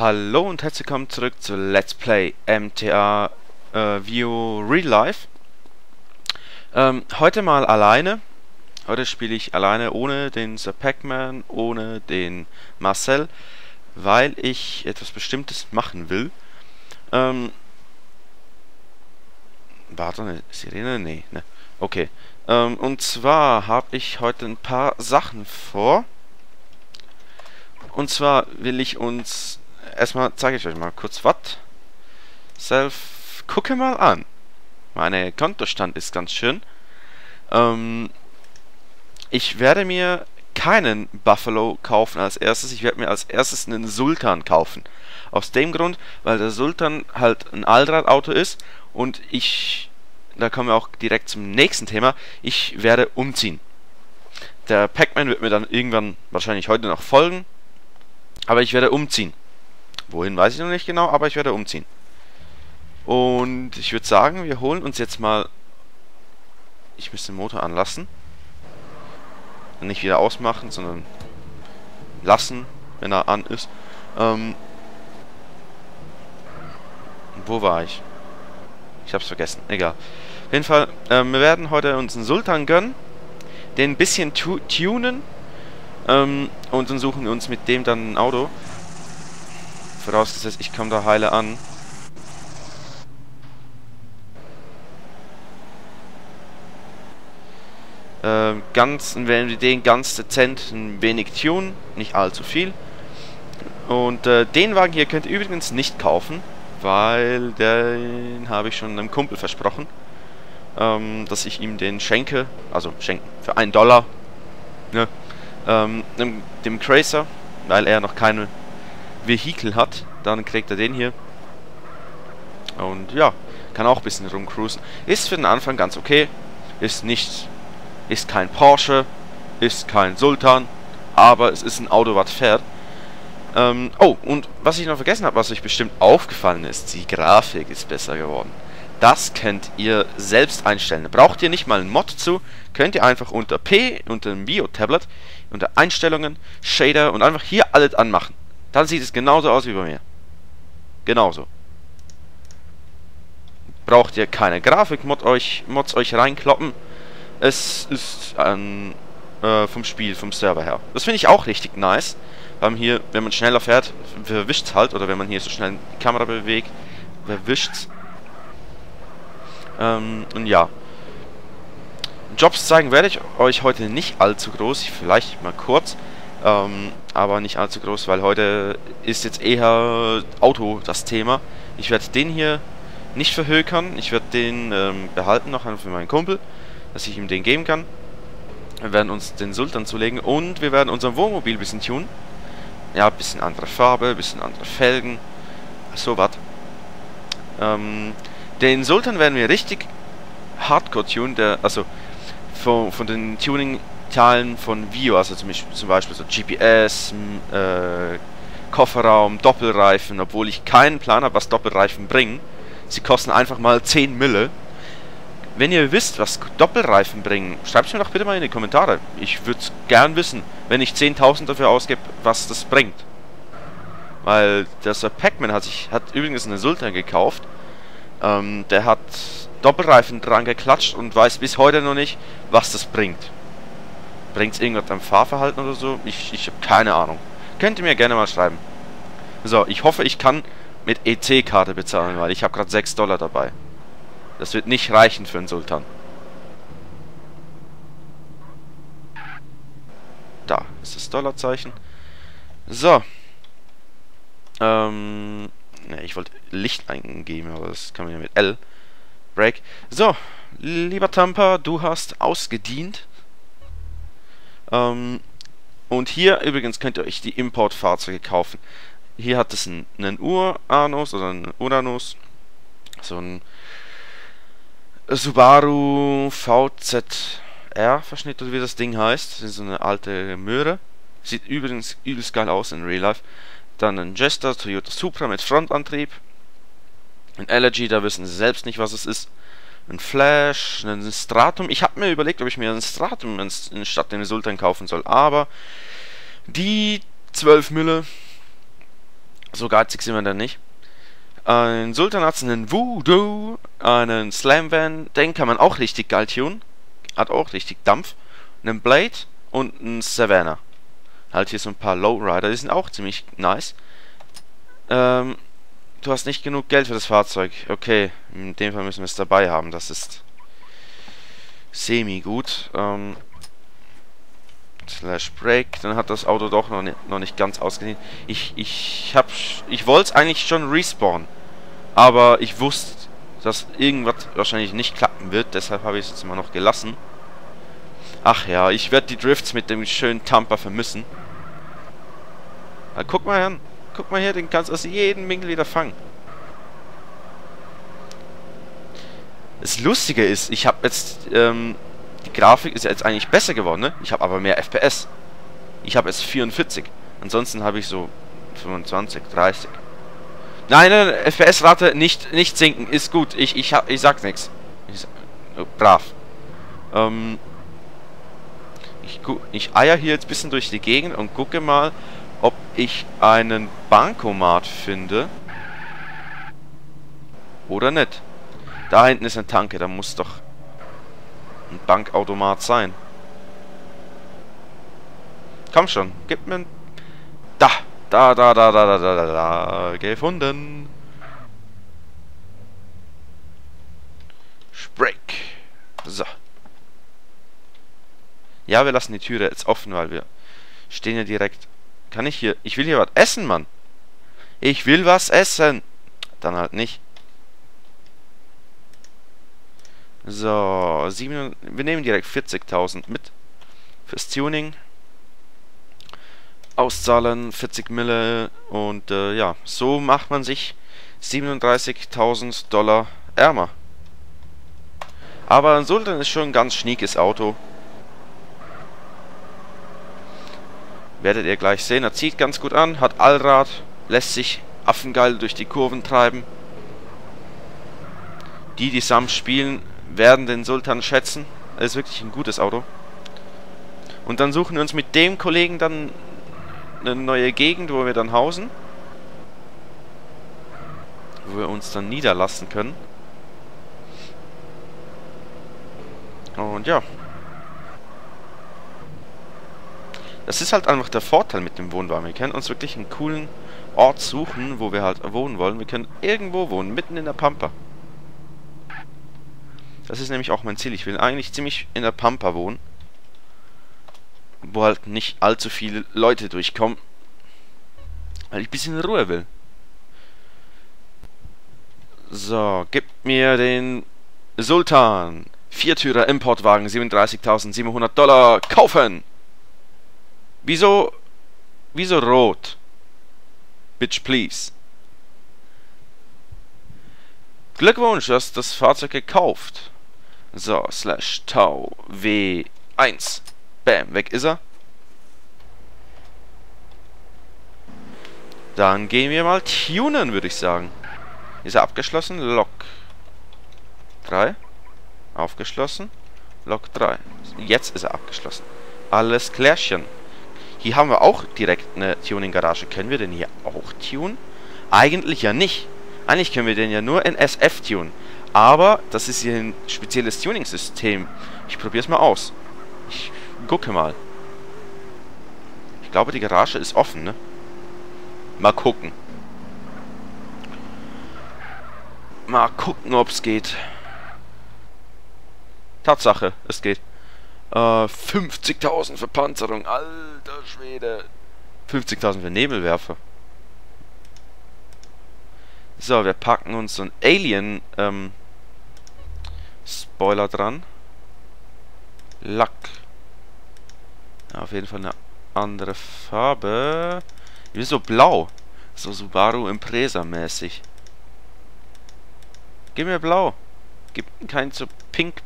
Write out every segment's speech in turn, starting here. Hallo und herzlich willkommen zurück zu Let's Play MTA Vio Reallife. Heute mal alleine. Heute spiele ich alleine ohne den Sir Pac-Man, ohne den Marcel, weil ich etwas Bestimmtes machen will. War da eine Sirene? Nee, ne. Okay. Und zwar habe ich heute ein paar Sachen vor. Und zwar will ich uns... Erstmal zeige ich euch mal kurz was. Self, gucke mal an. Meine Kontostand ist ganz schön. Ich werde mir keinen Buffalo kaufen als erstes. Ich werde mir als erstes einen Sultan kaufen. Aus dem Grund, weil der Sultan halt ein Allradauto ist. Und da kommen wir auch direkt zum nächsten Thema. Ich werde umziehen. Der Pac-Man wird mir dann irgendwann, wahrscheinlich heute noch folgen. Aber ich werde umziehen. Wohin weiß ich noch nicht genau, aber ich werde umziehen. Und ich würde sagen, wir holen uns jetzt mal... Ich müsste den Motor anlassen. Und nicht wieder ausmachen, sondern lassen, wenn er an ist. Wo war ich? Ich hab's vergessen, egal. Auf jeden Fall, wir werden heute uns einen Sultan gönnen. Den ein bisschen tunen. Und dann suchen wir uns mit dem dann ein Auto. Vorausgesetzt, ich komme da heile an. Wenn wir den ganz dezent ein wenig tunen, nicht allzu viel. Und den Wagen hier könnt ihr übrigens nicht kaufen, weil den habe ich schon einem Kumpel versprochen, dass ich ihm den schenke, also schenken, für $1, ne? Dem Cracer, weil er noch keine Vehikel hat, dann kriegt er den hier. Und ja, kann auch ein bisschen rumcruisen. Ist für den Anfang ganz okay. Ist kein Porsche, ist kein Sultan, aber es ist ein Auto, was fährt. Oh, und was ich noch vergessen habe, was euch bestimmt aufgefallen ist, die Grafik ist besser geworden. Das könnt ihr selbst einstellen. Da braucht ihr nicht mal einen Mod zu. Könnt ihr einfach unter P, unter dem Bio-Tablet, unter Einstellungen, Shader und einfach hier alles anmachen. Dann sieht es genauso aus wie bei mir. Genauso. Braucht ihr keine Grafik-Mods euch reinkloppen. Es ist vom Spiel, vom Server her. Das finde ich auch richtig nice. Hier, wenn man schneller fährt, verwischt es halt. Oder wenn man hier so schnell die Kamera bewegt, verwischt es. Und ja. Jobs zeigen werde ich euch heute nicht allzu groß. Vielleicht mal kurz. Aber nicht allzu groß, weil heute ist jetzt eher Auto das Thema. Ich werde den hier nicht verhökern. Ich werde den behalten, noch für meinen Kumpel, dass ich ihm den geben kann. Wir werden uns den Sultan zulegen und wir werden unser Wohnmobil ein bisschen tunen. Ja, ein bisschen andere Farbe, ein bisschen andere Felgen, sowas. Den Sultan werden wir richtig hardcore tunen, also von den Tuning-Teilen von Vio, also zum Beispiel so GPS, Kofferraum, Doppelreifen, obwohl ich keinen Plan habe, was Doppelreifen bringen. Sie kosten einfach mal 10 Mille. Wenn ihr wisst, was Doppelreifen bringen, schreibt es mir doch bitte mal in die Kommentare. Ich würde es gern wissen, wenn ich 10.000 dafür ausgebe, was das bringt. Weil der Sir Pac-Man hat übrigens einen Sultan gekauft. Der hat Doppelreifen dran geklatscht und weiß bis heute noch nicht, was das bringt. Bringt es irgendwas am Fahrverhalten oder so? Ich habe keine Ahnung. Könnt ihr mir gerne mal schreiben. So, ich hoffe, ich kann mit EC-Karte bezahlen, weil ich habe gerade $6 dabei. Das wird nicht reichen für einen Sultan. Da ist das Dollarzeichen. So. Ne, ich wollte Licht eingeben, aber das kann man ja mit L. Break. So, lieber Tampa, du hast ausgedient. Und hier übrigens könnt ihr euch die Importfahrzeuge kaufen. Hier hat es einen Uranus oder einen Uranus. So ein Subaru VZR Verschnitt oder wie das Ding heißt. Das ist so eine alte Möhre. Sieht übrigens übelst geil aus in Real Life. Dann ein Jester, Toyota Supra mit Frontantrieb. Ein Allergy, da wissen sie selbst nicht, was es ist. Ein Flash, ein Stratum. Ich habe mir überlegt, ob ich mir ein Stratum anstatt dem Sultan kaufen soll. Aber die 12 Mille so geizig sind wir dann nicht. In Sultan hat es einen Voodoo, einen Slamvan, den kann man auch richtig geil tunen. Hat auch richtig Dampf. Einen Blade und einen Savannah. Halt hier so ein paar Lowrider, die sind auch ziemlich nice. Du hast nicht genug Geld für das Fahrzeug. Okay, in dem Fall müssen wir es dabei haben. Das ist semi-gut. Slash Break. Dann hat das Auto doch noch nicht ganz ausgesehen. Ich wollte es eigentlich schon respawnen. Aber ich wusste, dass irgendwas wahrscheinlich nicht klappen wird. Deshalb habe ich es jetzt immer noch gelassen. Ach ja, ich werde die Drifts mit dem schönen Tampa vermissen. Na, guck mal an. Guck mal her, den kannst du aus jedem Winkel wieder fangen. Das Lustige ist, ich habe jetzt... die Grafik ist jetzt eigentlich besser geworden, ne? Ich habe aber mehr FPS. Ich habe jetzt 44. Ansonsten habe ich so 25, 30. Nein, FPS-Rate nicht sinken. Ist gut. Ich sag nichts. Brav. Ich eier hier jetzt ein bisschen durch die Gegend und gucke mal, ob ich einen Bankomat finde. Oder nicht. Da hinten ist eine Tanke, da muss doch ein Bankautomat sein. Komm schon, gib mir ein... Da. Gefunden. Sprech. So. Ja, wir lassen die Türe jetzt offen, weil wir stehen ja direkt... Kann ich hier... Ich will hier was essen, Mann. Ich will was essen. Dann halt nicht. So, 7, wir nehmen direkt 40.000 mit fürs Tuning. Auszahlen 40 Mille und ja, so macht man sich 37.000 Dollar ärmer. Aber ein Sultan ist schon ein ganz schniekes Auto. Werdet ihr gleich sehen, er zieht ganz gut an, hat Allrad, lässt sich affengeil durch die Kurven treiben. Die Sam spielen, werden den Sultan schätzen. Er ist wirklich ein gutes Auto. Und dann suchen wir uns mit dem Kollegen dann eine neue Gegend, wo wir dann hausen. Wo wir uns dann niederlassen können. Und ja. Das ist halt einfach der Vorteil mit dem Wohnwagen. Wir können uns wirklich einen coolen Ort suchen, wo wir halt wohnen wollen. Wir können irgendwo wohnen, mitten in der Pampa. Das ist nämlich auch mein Ziel. Ich will eigentlich ziemlich in der Pampa wohnen. Wo halt nicht allzu viele Leute durchkommen. Weil ich ein bisschen Ruhe will. So, gib mir den Sultan. Viertürer Importwagen, 37.700 Dollar. Kaufen! Wieso rot? Bitch, please. Glückwunsch, du hast das Fahrzeug gekauft. So, slash tau W1. Bam, weg ist er. Dann gehen wir mal tunen, würde ich sagen. Ist er abgeschlossen? Lok 3. Aufgeschlossen. Lok 3. Jetzt ist er abgeschlossen. Alles klärchen. Hier haben wir auch direkt eine Tuning-Garage. Können wir denn hier auch tunen? Eigentlich ja nicht. Eigentlich können wir den ja nur in SF tunen. Aber das ist hier ein spezielles Tuning-System. Ich probiere es mal aus. Ich gucke mal. Ich glaube, die Garage ist offen, ne? Mal gucken. Mal gucken, ob es geht. Tatsache, es geht. 50.000 für Panzerung. Alter Schwede. 50.000 für Nebelwerfer. So, wir packen uns so einen Alien Spoiler dran. Lack. Auf jeden Fall eine andere Farbe. Wie so blau. So Subaru Impreza mäßig. Gib mir blau. Gib kein so pink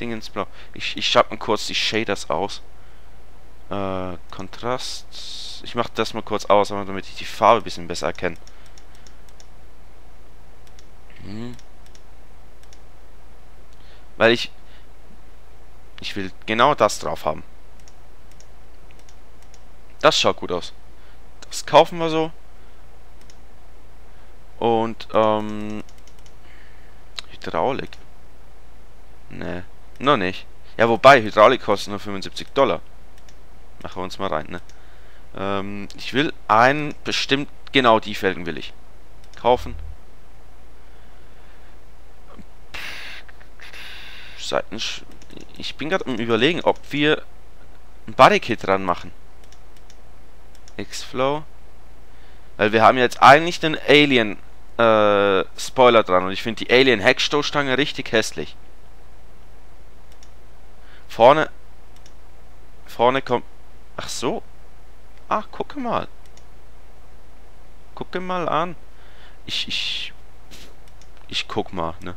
Ding ins Blau. Ich schalte mal kurz die Shaders aus. Kontrast. Ich mache das mal kurz aus, aber damit ich die Farbe ein bisschen besser erkenne. Weil ich will genau das drauf haben. Das schaut gut aus. Das kaufen wir so. Und Hydraulik. Ne, noch nicht. Ja, wobei, Hydraulik kostet nur $75. Machen wir uns mal rein, ne? Ich will einen bestimmt, genau die Felgen will ich kaufen. Ich bin gerade am Überlegen, ob wir ein Barricade dran machen. X-Flow. Weil wir haben jetzt eigentlich einen Alien Spoiler dran und ich finde die Alien Heckstoßstange richtig hässlich. Vorne kommt... Ach so. Ach, gucke mal. Gucke mal an. Ich guck mal, ne.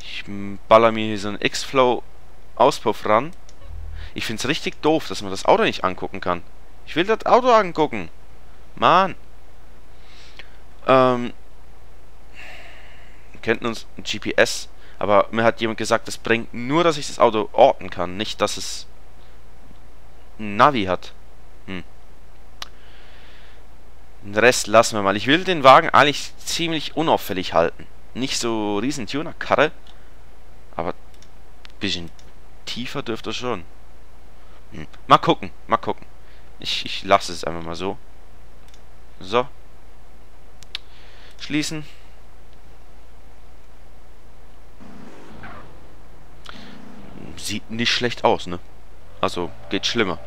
Ich baller mir hier so einen X-Flow Auspuff ran. Ich find's richtig doof, dass man das Auto nicht angucken kann. Ich will das Auto angucken. Mann. Wir könnten uns ein GPS... Aber mir hat jemand gesagt, das bringt nur, dass ich das Auto orten kann. Nicht, dass es ein Navi hat. Den Rest lassen wir mal. Ich will den Wagen eigentlich ziemlich unauffällig halten. Nicht so riesen Tuner-Karre. Aber ein bisschen tiefer dürfte er schon. Mal gucken, mal gucken. Ich lasse es einfach mal so. So. Schließen. Sieht nicht schlecht aus, ne? Also, geht schlimmer.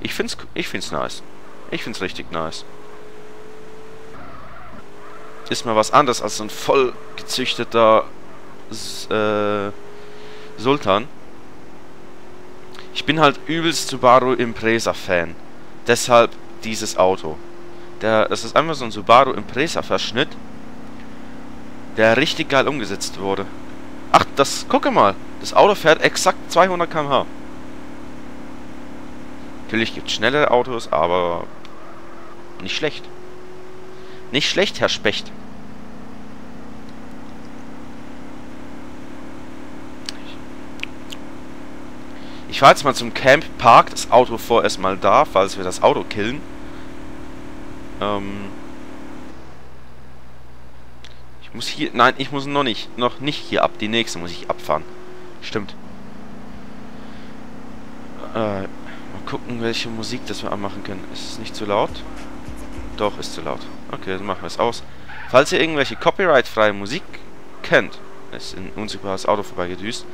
Ich find's nice. Ich find's richtig nice. Ist mal was anderes als so ein voll gezüchteter Sultan. Ich bin halt übelst Subaru Impreza Fan. Deshalb dieses Auto. Das ist einfach so ein Subaru Impreza Verschnitt, der richtig geil umgesetzt wurde. Ach, gucke mal. Das Auto fährt exakt 200 km/h. Natürlich gibt es schnellere Autos, aber nicht schlecht. Nicht schlecht, Herr Specht. Ich fahre jetzt mal zum Camp Park, das Auto vorerst mal da, falls wir das Auto killen. Ich muss hier... Nein, ich muss noch nicht. Noch nicht hier ab. Die nächste muss ich abfahren. Stimmt. Mal gucken, welche Musik das wir anmachen können. Ist es nicht zu laut? Doch, ist zu laut. Okay, dann machen wir es aus. Falls ihr irgendwelche copyright-freie Musik kennt, ist ein unsichtbares Auto vorbeigedüst.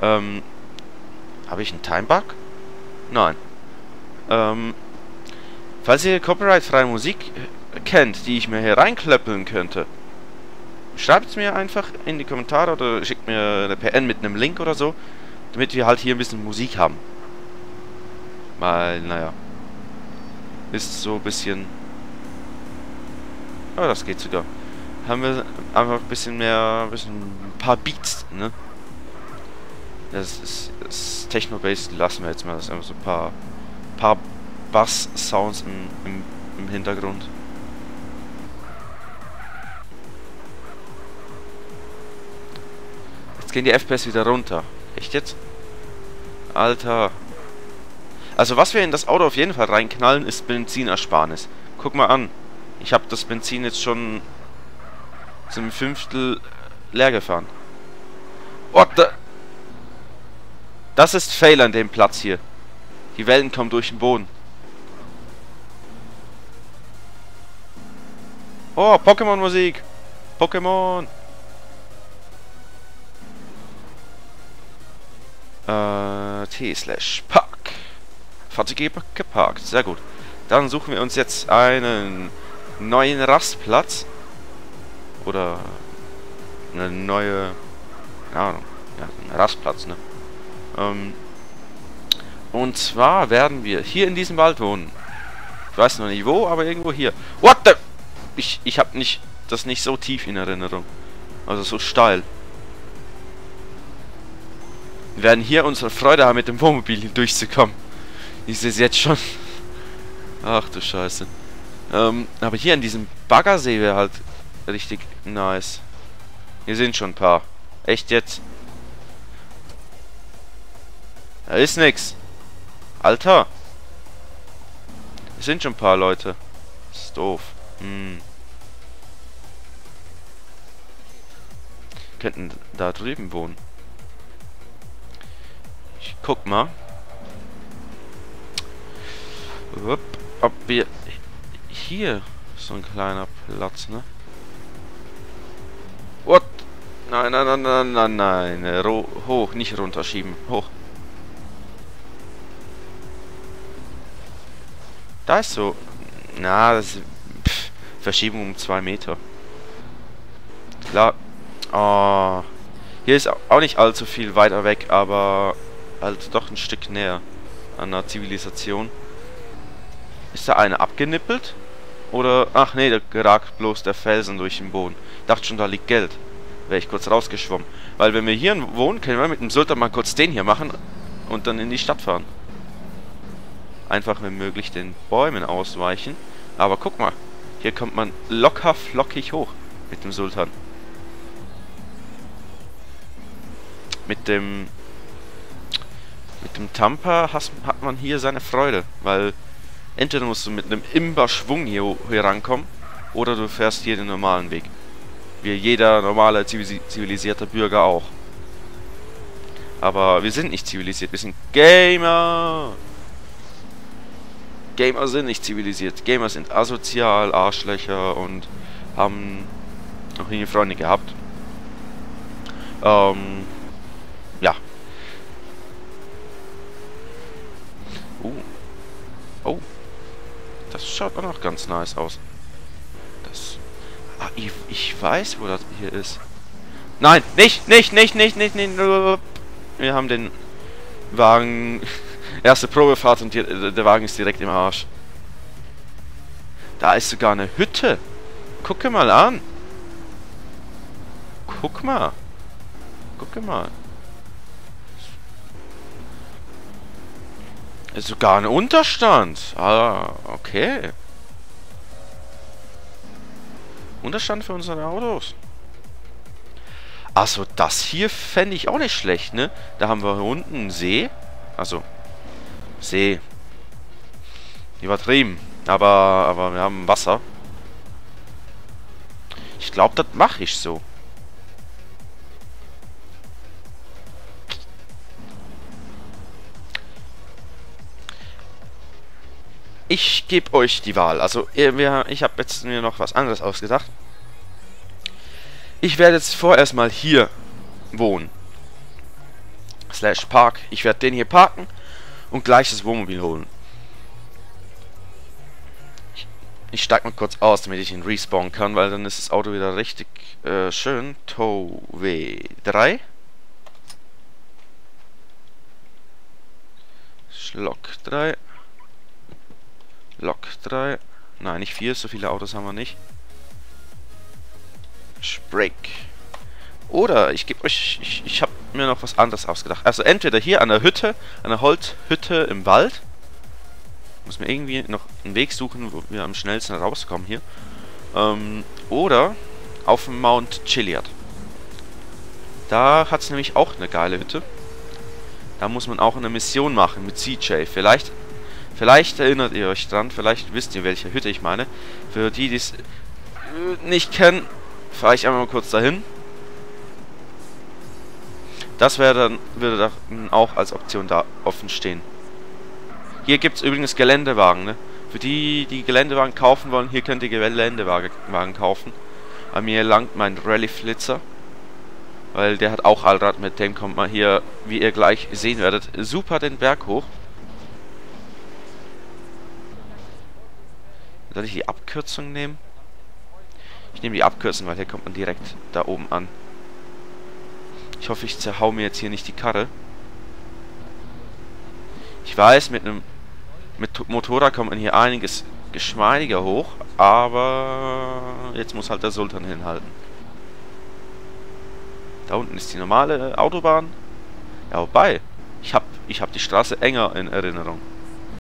Habe ich einen Timebug? Nein. Falls ihr copyright-freie Musik kennt, die ich mir hier reinklöppeln könnte, schreibt es mir einfach in die Kommentare oder schickt mir eine PN mit einem Link oder so, damit wir halt hier ein bisschen Musik haben. Weil, naja. Ist so ein bisschen... Oh, das geht sogar. Haben wir einfach ein bisschen mehr... ein paar Beats, ne? Das Techno-Bass lassen wir jetzt mal. Das ist einfach so ein paar Bass-Sounds im Hintergrund. Gehen die FPS wieder runter. Echt jetzt? Alter. Also was wir in das Auto auf jeden Fall reinknallen, ist Benzinersparnis. Guck mal an. Ich habe das Benzin jetzt schon zum 1/5 leer gefahren. What the... Das ist Fail an dem Platz hier. Die Wellen kommen durch den Boden. Oh, Pokémon-Musik. Pokémon. T/Park. Fahrzeuge geparkt. Sehr gut. Dann suchen wir uns jetzt einen neuen Rastplatz. Oder eine neue... Keine Ahnung. Ja, einen Rastplatz, ne? Und zwar werden wir hier in diesem Wald wohnen. Ich weiß noch nicht wo, aber irgendwo hier. What the... Ich hab das nicht so tief in Erinnerung. Also so steil. Wir werden hier unsere Freude haben, mit dem Wohnmobil durchzukommen. Ich sehe es jetzt schon. Ach du Scheiße. Aber hier an diesem Baggersee wäre halt richtig nice. Hier sind schon ein paar. Echt jetzt? Da ist nix. Alter. Es sind schon ein paar Leute. Das ist doof. könnten da drüben wohnen. Ich guck mal, ob wir hier so ein kleiner Platz, ne? What? Nein, nein, nein, nein, nein, nein. Hoch, nicht runterschieben. Hoch. Da ist so. Na, das ist. Pff, Verschiebung um 2 Meter. Klar. Oh. Hier ist auch nicht allzu viel weiter weg, aber halt doch ein Stück näher an der Zivilisation. Ist da einer abgenippelt? Oder. Ach nee, da ragt bloß der Felsen durch den Boden. Ich dachte schon, da liegt Geld. Wäre ich kurz rausgeschwommen. Weil, wenn wir hier wohnen, können wir mit dem Sultan mal kurz den hier machen und dann in die Stadt fahren. Einfach, wenn möglich, den Bäumen ausweichen. Aber guck mal, hier kommt man locker flockig hoch mit dem Sultan. Mit dem Tampa hat man hier seine Freude, weil entweder musst du mit einem Imber-Schwung hier rankommen oder du fährst hier den normalen Weg. Wie jeder normale zivilisierte Bürger auch. Aber wir sind nicht zivilisiert, wir sind Gamer! Gamer sind nicht zivilisiert. Gamer sind asozial, Arschlöcher und haben noch nie Freunde gehabt. Ja. Oh. Das schaut auch noch ganz nice aus. Das... Ah, ich weiß, wo das hier ist. Nein, nicht. Wir haben den Wagen... Erste Probefahrt und der Wagen ist direkt im Arsch. Da ist sogar eine Hütte. Gucke mal an. Guck mal. Gucke mal. Ist sogar ein Unterstand. Ah, okay. Unterstand für unsere Autos. Achso, das hier fände ich auch nicht schlecht, ne? Da haben wir unten einen See. Also... See. Übertrieben. Aber wir haben Wasser. Ich glaube, das mache ich so. Ich gebe euch die Wahl. Also, ich habe jetzt mir noch was anderes ausgedacht. Ich werde jetzt vorerst mal hier wohnen. /Park. Ich werde den hier parken. Und gleich das Wohnmobil holen. Ich steig mal kurz aus, damit ich ihn respawnen kann, weil dann ist das Auto wieder richtig schön. Tow W3. Schlock 3. Lock 3. Nein, nicht 4, so viele Autos haben wir nicht. Sprake. Oder ich gebe euch... Ich habe mir noch was anderes ausgedacht. Also entweder hier an der Hütte, an der Holzhütte im Wald. Muss mir irgendwie noch einen Weg suchen, wo wir am schnellsten rauskommen hier. Oder auf dem Mount Chiliad. Da hat es nämlich auch eine geile Hütte. Da muss man auch eine Mission machen mit CJ. Vielleicht erinnert ihr euch dran, vielleicht wisst ihr, welche Hütte ich meine. Für die, die es nicht kennen, fahre ich einmal kurz dahin. Das würde dann auch als Option da offen stehen. Hier gibt es übrigens Geländewagen, ne? Für die, die Geländewagen kaufen wollen, hier könnt ihr Geländewagen kaufen. Bei mir langt mein Rallye-Flitzer. Weil der hat auch Allrad, mit dem kommt man hier, wie ihr gleich sehen werdet, super den Berg hoch. Soll ich die Abkürzung nehmen? Ich nehme die Abkürzung, weil hier kommt man direkt da oben an. Ich hoffe, ich zerhau mir jetzt hier nicht die Karre. Ich weiß, mit Motorrad kommt man hier einiges geschmeidiger hoch, aber jetzt muss halt der Sultan hinhalten. Da unten ist die normale Autobahn. Ja, wobei, ich hab die Straße enger in Erinnerung.